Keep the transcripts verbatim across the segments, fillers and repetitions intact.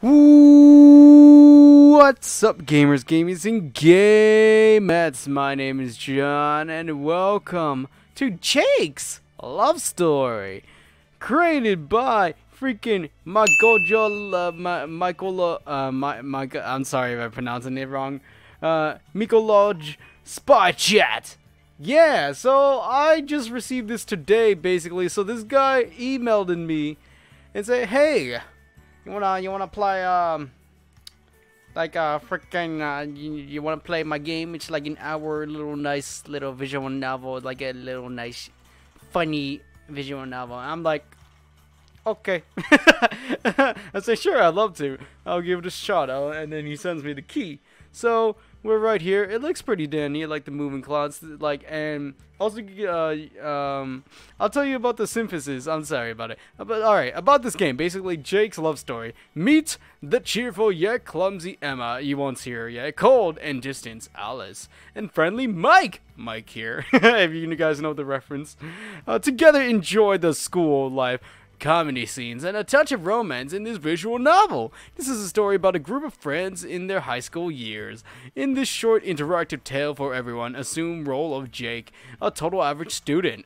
What's up, gamers, gamies, and gamettes? My name is John, and welcome to Jake's Love Story, created by freaking Mikołaj, uh, my, Michael, uh, my, my, I'm sorry if I'm pronouncing it wrong, uh, Mikołaj Spychał. Yeah, so I just received this today, basically. So this guy emailed me and said, "Hey, You wanna you wanna play um like a freaking uh, you, you wanna play my game? It's like an hour little nice little visual novel, like a little nice funny visual novel." I'm like, okay. I say, sure, I'd love to. I'll give it a shot. I'll, and then he sends me the key. So we're right here. It looks pretty damn neat, like the moving clouds, like, and also uh, um, I'll tell you about the synthesis. I'm sorry about it, but all right, about this game. Basically, Jake's Love Story. Meet the cheerful yet clumsy Emma. You won't see her yet. Cold and distant Alice and friendly Mike. Mike here, if you guys know the reference. Uh, together, enjoy the school life, comedy scenes, and a touch of romance in this visual novel. This is a story about a group of friends in their high school years. In this short interactive tale for everyone, assume role of Jake, a total average student.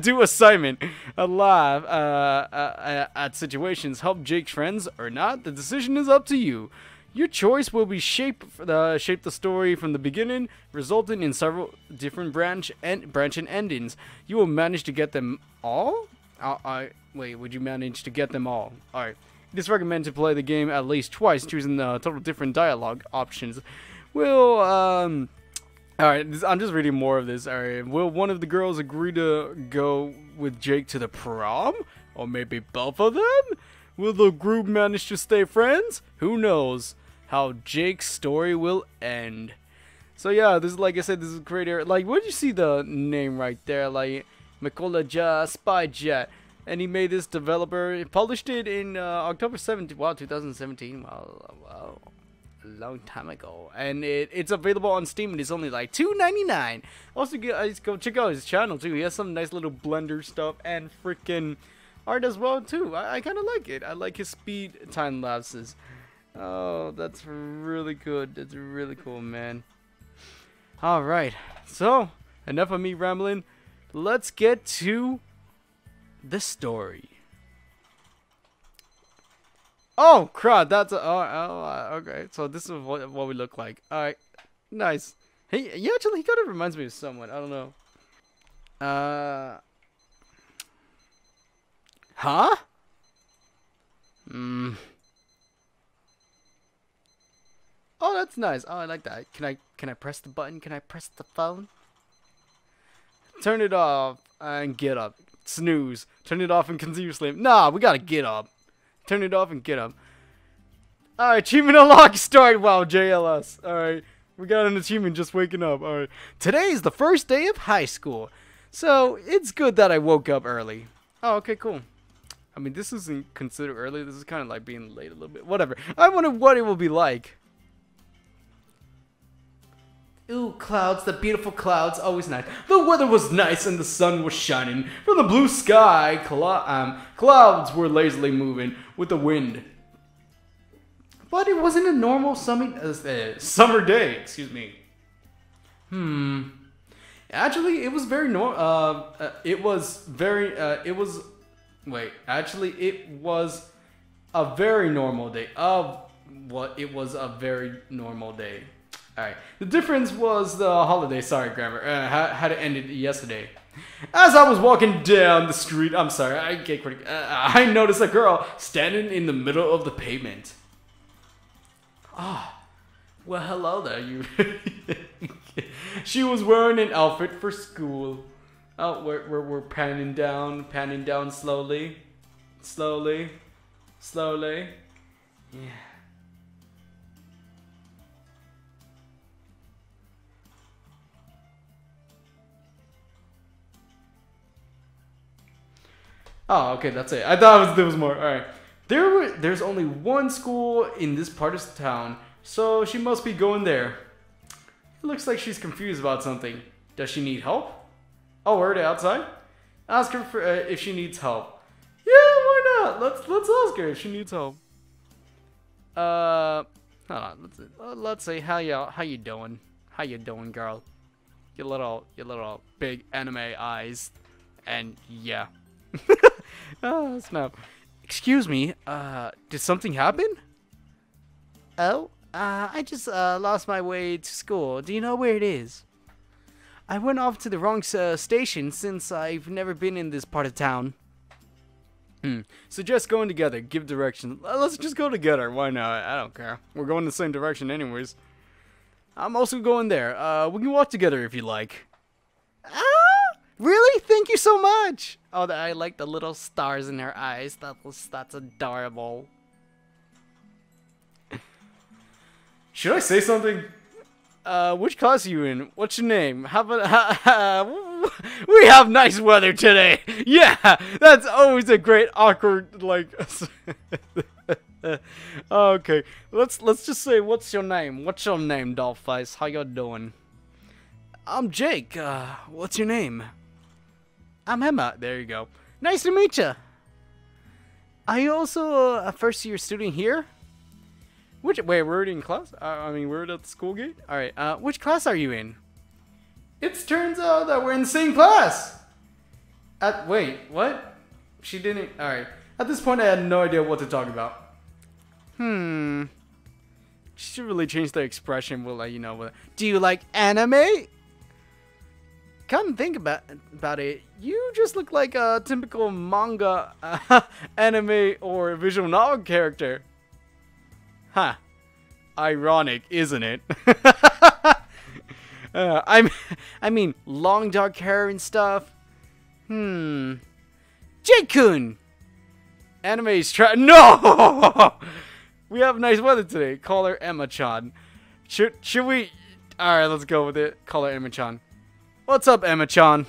Do assignment, a laugh uh, uh, at situations, help Jake's friends or not. The decision is up to you. Your choice will be shape uh, shape the story from the beginning, resulting in several different branch and branch and endings. You will manage to get them all. I, I wait. Would you manage to get them all? All right. It is recommended to play the game at least twice, choosing the total different dialogue options. Will um. All right. This, I'm just reading more of this. All right. Will one of the girls agree to go with Jake to the prom, or maybe both of them? Will the group manage to stay friends? Who knows how Jake's story will end? So yeah, this is, like I said, this is creator. Like, where'd you see the name right there? Like, Mikołaj Spychał, and he made this developer. He published it in uh, October seventeenth, wow, two thousand seventeen. Wow, wow, a long time ago. And it, it's available on Steam, and it's only like two ninety-nine. Also, guys, go check out his channel too. He has some nice little Blender stuff and freaking art as well too. I, I kind of like it. I like his speed time lapses. Oh, that's really good. That's really cool, man. All right, so enough of me rambling. Let's get to the story. Oh crap! That's a, oh, oh okay. So this is what, what we look like. All right, nice. Hey, yeah, actually, he kind of reminds me of someone. I don't know. Uh, huh? Hmm. Oh, that's nice. Oh, I like that. Can I can I press the button? Can I press the phone? Turn it off and get up. Snooze. Turn it off and continue sleep. Nah, we gotta get up. Turn it off and get up. Alright, achievement unlocked. Start. Wow, J L S. Alright, we got an achievement just waking up. Alright. Today is the first day of high school, so it's good that I woke up early. Oh, okay, cool. I mean, this isn't considered early. This is kind of like being late a little bit. Whatever. I wonder what it will be like. Ooh, clouds, the beautiful clouds, always nice. The weather was nice and the sun was shining. From the blue sky, cl um, clouds were lazily moving with the wind. But it wasn't a normal summer, uh, summer day, excuse me. Hmm. Actually, it was very normal, uh, uh, it was very, uh, it was, wait, actually, it was a very normal day. Of what, it was a very normal day. Alright, the difference was the holiday, sorry grammar, uh, had it ended yesterday. As I was walking down the street, I'm sorry, I get critical, uh, I noticed a girl standing in the middle of the pavement. Ah, oh, well hello there, you. She was wearing an outfit for school. Oh, we're, we're, we're panning down, panning down slowly, slowly, slowly, yeah. Oh, okay, that's it. I thought it was, there was more. All right. There were, there's only one school in this part of the town, so she must be going there. It looks like she's confused about something. Does she need help? Oh, we're outside? Ask her for, uh, if she needs help. Yeah, why not? Let's, let's ask her if she needs help. Uh, hold on. Let's let's see how y'all how you doing? How you doing, girl? Your little your little big anime eyes, and yeah. Oh snap! Excuse me. Uh, did something happen? Oh, uh, I just uh lost my way to school. Do you know where it is? I went off to the wrong uh, station since I've never been in this part of town. Hmm. Suggest going together. Give directions. Let's just go together. Why not? I don't care. We're going the same direction anyways. I'm also going there. Uh, we can walk together if you like. Ah! Really? Thank you so much! Oh, I like the little stars in her eyes. That was, that's adorable. Should I say something? Uh, which class are you in? What's your name? Have a, uh, we have nice weather today. Yeah, that's always a great awkward like. Okay, let's let's just say what's your name? What's your name, Dollface? How you doing? I'm Jake. Uh, what's your name? I'm Emma. There you go. Nice to meet you. Are you also a first year student here? Which, wait, we're already in class? Uh, I mean, we're at the school gate? Alright, uh, which class are you in? It turns out that we're in the same class! At, wait, what? She didn't, alright. At this point, I had no idea what to talk about. Hmm. She should really change their expression, we'll let you know. What, do you like anime? Come think about, about it. You just look like a typical manga, uh, anime, or visual novel character. Huh. Ironic, isn't it? uh, I'm, I mean, long dark hair and stuff. Hmm. Jake-kun! Anime's try- No! We have nice weather today. Call her Emma-chan. Should, should we- Alright, let's go with it. Call her Emma-chan. What's up, Emma-chan?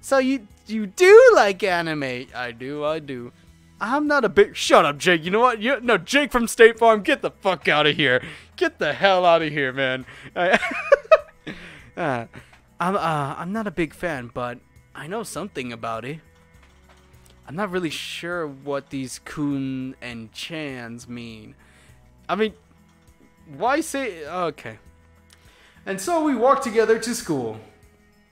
So you, you do like anime. I do, I do. I'm not a big... Shut up, Jake. You know what? You... No, Jake from State Farm, get the fuck out of here. Get the hell out of here, man. I... uh, I'm, uh, I'm not a big fan, but I know something about it. I'm not really sure what these kun and chans mean. I mean, why say... Okay. And so we walked together to school.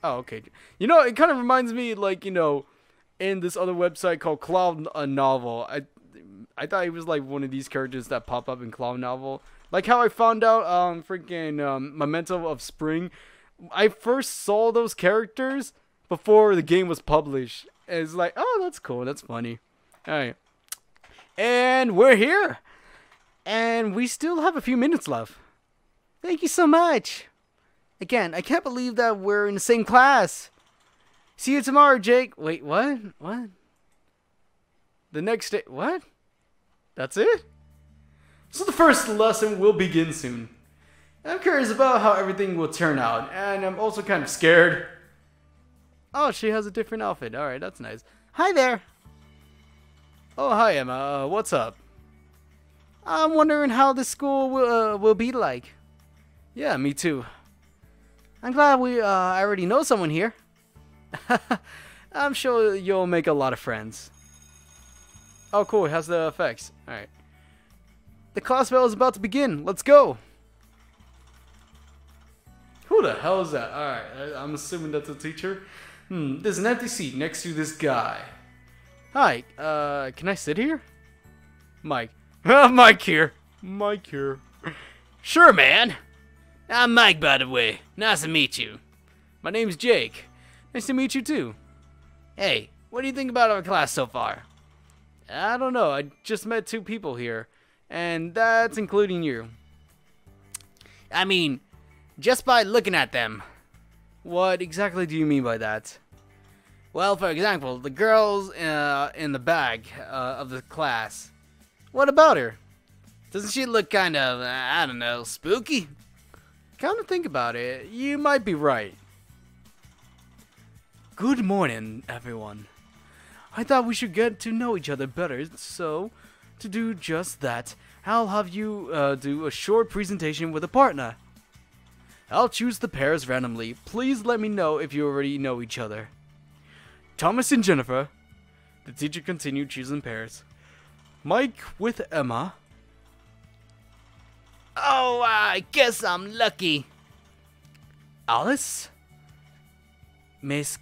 Oh, okay. You know, it kind of reminds me, like, you know... in this other website called Cloud Novel. I I thought he was like one of these characters that pop up in Cloud Novel. Like how I found out um freaking um, Memento of Spring. I first saw those characters before the game was published. And it's like, oh, that's cool. That's funny. Alright. And we're here. And we still have a few minutes left. Thank you so much. Again, I can't believe that we're in the same class. See you tomorrow, Jake. Wait, what? What? The next day... What? That's it? So the first lesson will begin soon. I'm curious about how everything will turn out, and I'm also kind of scared. Oh, she has a different outfit. Alright, that's nice. Hi there! Oh, hi, Emma. Uh, what's up? I'm wondering how this school will, uh, will be like. Yeah, me too. I'm glad we uh, I already know someone here. I'm sure you'll make a lot of friends. Oh cool, it has the effects. Alright. The class bell is about to begin. Let's go! Who the hell is that? Alright, I'm assuming that's a teacher. Hmm, there's an empty seat next to this guy. Hi, uh, can I sit here? Mike. Mike here. Mike here. Sure, man. I'm Mike, by the way. Nice to meet you. My name's Jake. Nice to meet you too. Hey, what do you think about our class so far? I don't know, I just met two people here, and that's including you. I mean, just by looking at them. What exactly do you mean by that? Well, for example, the girl's uh, in the back uh, of the class. What about her? Doesn't she look kind of, uh, I don't know, spooky? Come to think about it, you might be right. Good morning, everyone. I thought we should get to know each other better, so to do just that, I'll have you uh, do a short presentation with a partner. I'll choose the pairs randomly. Please let me know if you already know each other. Thomas and Jennifer. The teacher continued choosing pairs. Mike with Emma. Oh, I guess I'm lucky. Alice? Miss,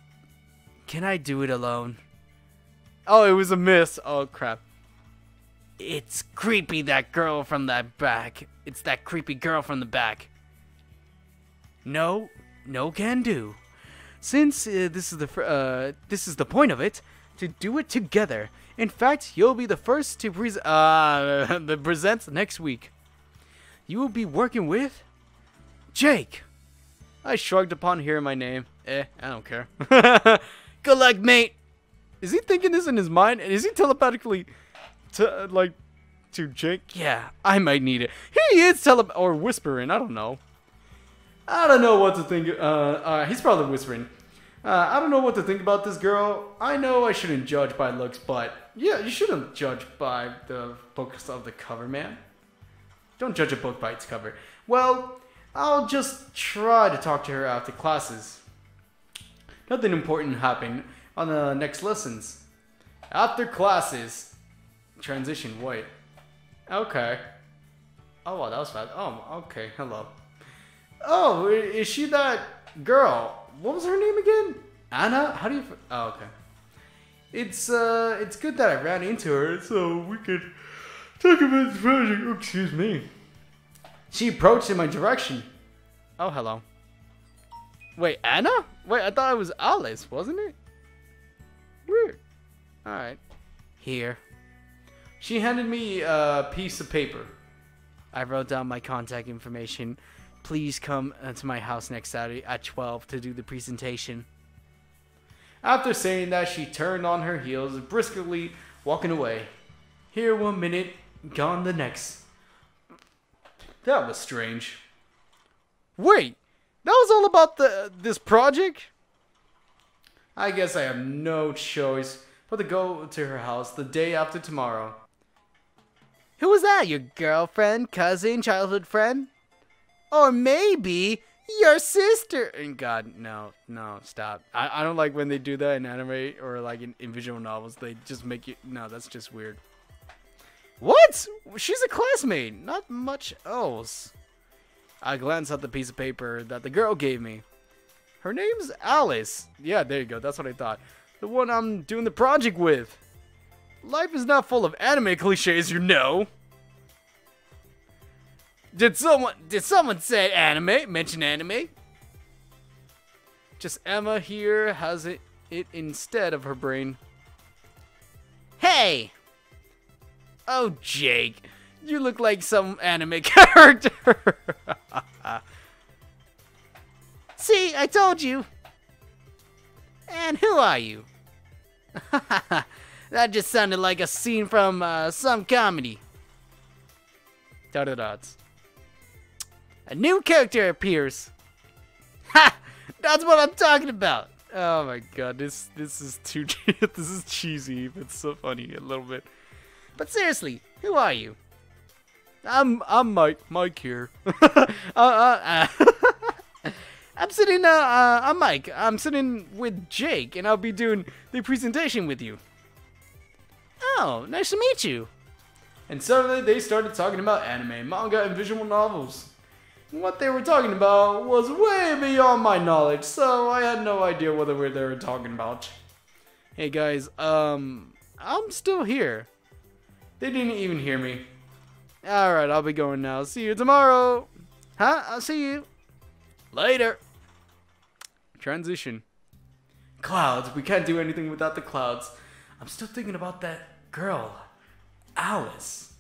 can I do it alone? Oh, it was a miss. Oh, crap. It's creepy, that girl from the back. It's that creepy girl from the back. No, no can do. Since uh, this is the fr uh, this is the point of it, to do it together. In fact, you'll be the first to pre uh, the presents next week. You will be working with Jake. I shrugged upon hearing my name. Eh, I don't care. Good luck, mate. Is he thinking this in his mind? Is he telepathically, to, like, to Jake? Yeah, I might need it. He is tele- or whispering, I don't know. I don't know what to think. Uh, uh, he's probably whispering. Uh, I don't know what to think about this girl. I know I shouldn't judge by looks, but yeah, you shouldn't judge by the focus of the cover, man. Don't judge a book by its cover. Well, I'll just try to talk to her after classes. Nothing important happened on the next lessons. After classes. Transition, wait. Okay. Oh, wow, that was fast. Oh, okay, hello. Oh, is she that girl? What was her name again? Anna? How do you... F oh, okay. It's, uh, it's good that I ran into her so we could talk about this project. Oh, excuse me. She approached in my direction. Oh, hello. Wait, Anna? Wait, I thought it was Alice, wasn't it? Weird. Alright. Here. She handed me a piece of paper. I wrote down my contact information. Please come to my house next Saturday at twelve to do the presentation. After saying that, she turned on her heels, briskly walking away. Here one minute, gone the next. That was strange. Wait! That was all about the this project? I guess I have no choice but to go to her house the day after tomorrow. Who was that? Your girlfriend, cousin, childhood friend? Or maybe your sister? And God, no, no, stop. I, I don't like when they do that in anime or like in, in visual novels. They just make you... No, that's just weird. What? She's a classmate. Not much else. I glanced at the piece of paper that the girl gave me. Her name's Alice. Yeah, there you go. That's what I thought. The one I'm doing the project with. Life is not full of anime cliches, you know. Did someone did someone say anime? Mention anime? Just Emma here has it, it instead of her brain. Hey! Oh, Jake. You look like some anime character. See, I told you. And who are you? That just sounded like a scene from uh, some comedy. Dot dot dots. A new character appears. Ha! That's what I'm talking about. Oh my God, this this is too this is cheesy, but so funny a little bit. But seriously, who are you? I'm I'm Mike Mike here. uh, uh, uh. I'm sitting. Uh, uh, I'm Mike. I'm sitting with Jake, and I'll be doing the presentation with you. Oh, nice to meet you. And suddenly, they started talking about anime, manga, and visual novels. What they were talking about was way beyond my knowledge, so I had no idea what they were talking about. Hey guys, um, I'm still here. They didn't even hear me. Alright, I'll be going now. See you tomorrow. Huh? I'll see you. Later. Transition. Clouds. We can't do anything without the clouds. I'm still thinking about that girl. Alice.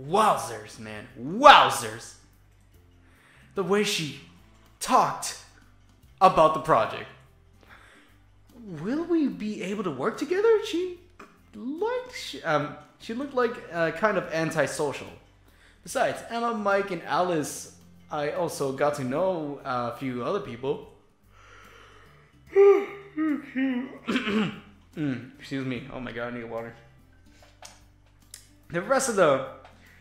Wowzers, man. Wowzers. The way she talked about the project. Will we be able to work together? She likes... Um, she looked like uh, kind of antisocial. Besides, Emma, Mike, and Alice, I also got to know uh, a few other people. mm, excuse me. Oh my God, I need water. The rest of the...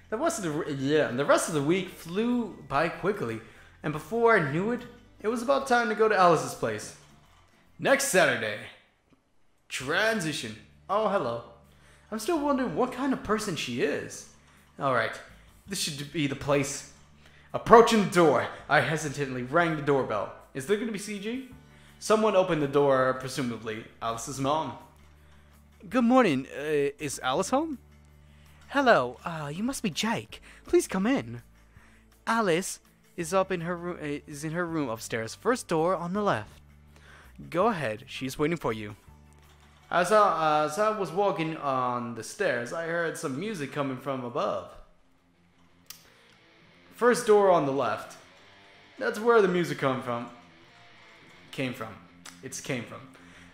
The rest of the yeah, the rest of the week flew by quickly, and before I knew it, it was about time to go to Alice's place. Next Saturday. Transition. Oh, hello. I'm still wondering what kind of person she is. All right, this should be the place. Approaching the door, I hesitantly rang the doorbell. Is there going to be C G? Someone opened the door, presumably Alice's mom. Good morning. Uh, is Alice home? Hello. Uh, you must be Jake. Please come in. Alice is up in her room. Uh, is in her room upstairs. First door on the left. Go ahead. She's waiting for you. As I, uh, as I was walking on the stairs, I heard some music coming from above. First door on the left. That's where the music come from. Came from. It's came from.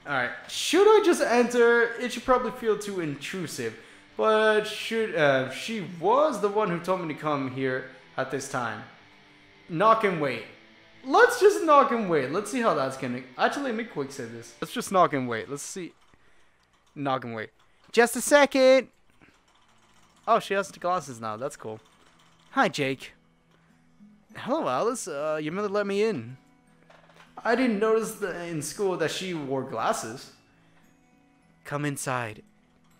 Alright. Should I just enter? It should probably feel too intrusive. But should, uh, she was the one who told me to come here at this time. Knock and wait. Let's just knock and wait. Let's see how that's gonna... Actually, let me quick say this. Let's just knock and wait. Let's see. Knock and wait. Just a second. Oh, she has glasses now. That's cool. Hi, Jake. Hello, Alice. Uh, your mother let me in. I didn't notice in school that she wore glasses. Come inside.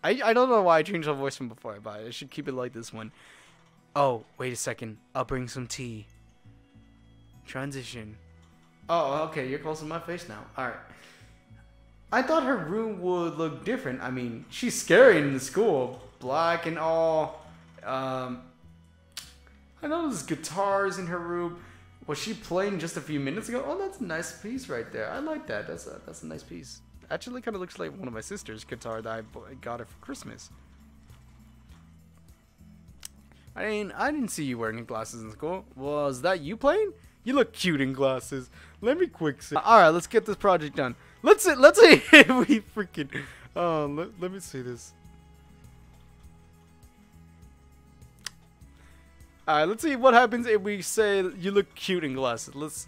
I, I don't know why I changed my voice from before, but I should keep it like this one. Oh, wait a second. I'll bring some tea. Transition. Oh, okay. You're close to my face now. All right. I thought her room would look different. I mean, she's scary in the school. Black and all. Um... I noticed guitars in her room. Was she playing just a few minutes ago? Oh, that's a nice piece right there. I like that. That's a, that's a nice piece. Actually, kind of looks like one of my sister's guitar that I got her for Christmas. I mean, I didn't see you wearing glasses in school. Was that you playing? You look cute in glasses. Let me quick see. All right, let's get this project done. Let's see, let's see if we freaking... Oh, let, let me see this. Alright, let's see what happens if we say you look cute in glasses. Let's...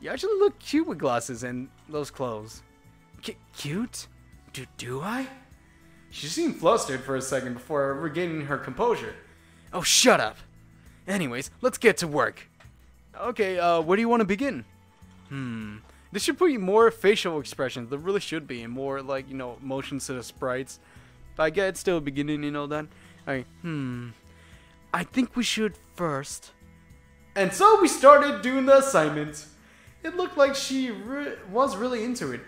You actually look cute with glasses and those clothes. C cute? Do, do I? She seemed flustered for a second before regaining her composure. Oh, shut up. Anyways, let's get to work. Okay, uh, where do you want to begin? Hmm. This should put you more facial expressions. There really should be. And more, like, you know, motions to the sprites. But I guess it's still beginning, you know, then. Alright, hmm... I think we should first. And so we started doing the assignment. It looked like she re was really into it.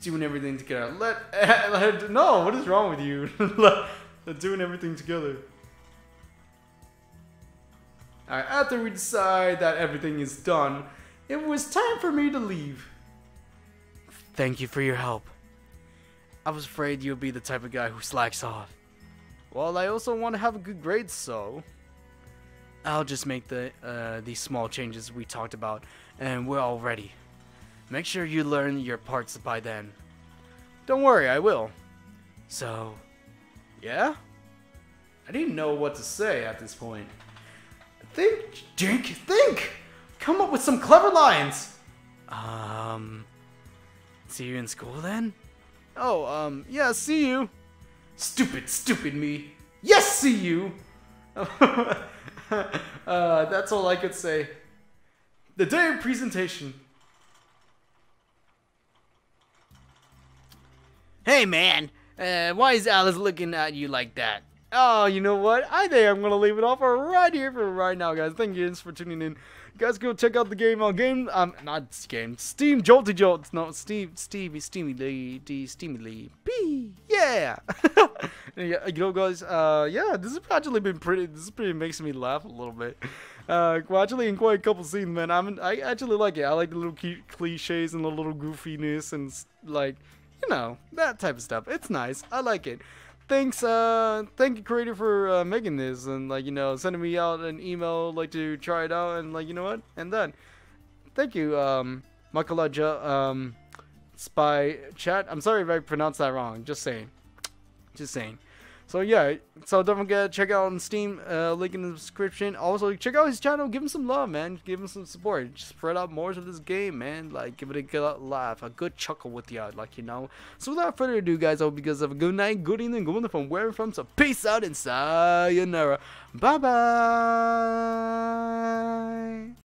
Doing everything together. Let, uh, let her do no, what is wrong with you? Doing everything together. Alright, after we decide that everything is done, it was time for me to leave. Thank you for your help. I was afraid you'd be the type of guy who slacks off. Well, I also want to have a good grade, so... I'll just make the uh, these small changes we talked about, and we're all ready. Make sure you learn your parts by then. Don't worry, I will. So... Yeah? I didn't know what to say at this point. Think, Jink, think! Come up with some clever lines! Um... See you in school, then? Oh, um, yeah, see you! Stupid, stupid me. Yes, see you. uh, that's all I could say. The day of presentation. Hey, man. Uh, why is Alice looking at you like that? Oh, you know what? I think I'm gonna leave it off right here for right now, guys. Thank you guys for tuning in. You guys, go check out the game on game. Um, not game. Steam Jolty Jolts. No, Steam, Stevie, Steamy Lee, D, Steamy Lee. P. Yeah. You know, guys. Uh, yeah. This has actually been pretty. This pretty makes me laugh a little bit. Uh, well, actually, in quite a couple scenes, man. I'm. I actually like it. I like the little cliches and the little goofiness and like, you know, that type of stuff. It's nice. I like it. Thanks, uh, thank you, creator, for uh, making this and, like, you know, sending me out an email, like, to try it out and, like, you know what? And then, thank you, um, Mikołaj um, Spy Chat. I'm sorry if I pronounced that wrong. Just saying. Just saying. So, yeah. So, don't forget to check out on Steam. Uh, link in the description. Also, check out his channel. Give him some love, man. Give him some support. Just spread out more of this game, man. Like, give it a good laugh. A good chuckle with you. Like, you know. So, without further ado, guys, I hope you guys have a good night, good evening, good morning from where you're from. So, peace out and sayonara. Bye-bye.